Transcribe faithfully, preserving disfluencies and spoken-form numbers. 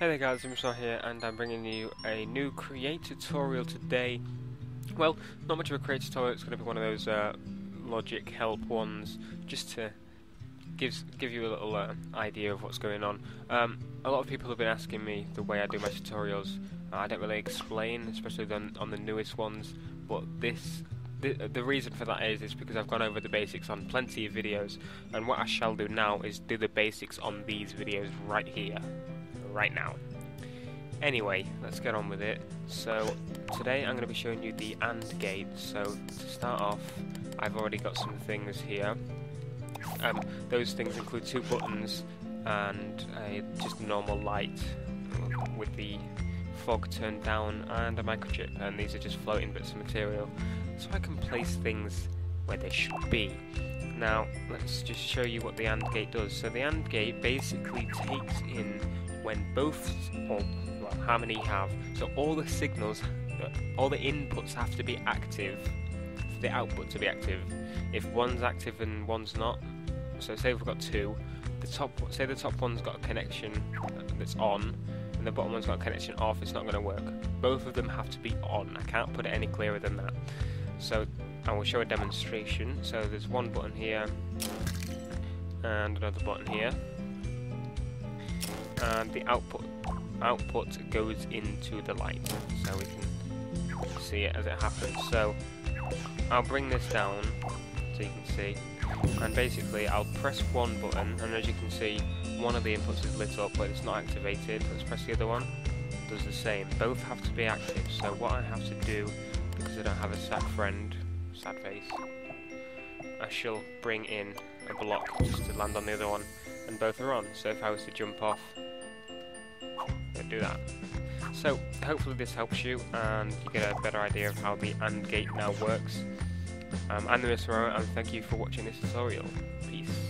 Hey there guys, MalroTheo here, and I'm bringing you a new create tutorial today. Well, not much of a create tutorial, it's going to be one of those uh, logic help ones, just to gives, give you a little uh, idea of what's going on. Um, a lot of people have been asking me the way I do my tutorials. uh, I don't really explain, especially the, on the newest ones, but this, the, the reason for that is, is because I've gone over the basics on plenty of videos, and what I shall do now is do the basics on these videos right here. Right now. Anyway, let's get on with it. So today I'm going to be showing you the AND gate. So to start off, I've already got some things here. Um, those things include two buttons and a just normal light with the fog turned down and a microchip. And these are just floating bits of material, so I can place things where they should be. Now let's just show you what the AND gate does. So the AND gate basically takes in when both, or well, how many have, so all the signals, all the inputs have to be active for the output to be active. If one's active and one's not, so say we've got two, the top, say the top one's got a connection that's on, and the bottom one's got a connection off, it's not going to work. Both of them have to be on, I can't put it any clearer than that. So I will show a demonstration. So there's one button here, and another button here. And the output output goes into the light, so we can see it as it happens. So I'll bring this down so you can see, and basically I'll press one button, and as you can see, one of the inputs is lit up, but it's not activated. Let's press the other one, it does the same. Both have to be active. So what I have to do, because I don't have a sad friend, sad face, I shall bring in a block just to land on the other one, and both are on. So if I was to jump off, do that. So hopefully this helps you and you get a better idea of how the AND gate now works. Um, I'm the Mister Morrow, and thank you for watching this tutorial. Peace.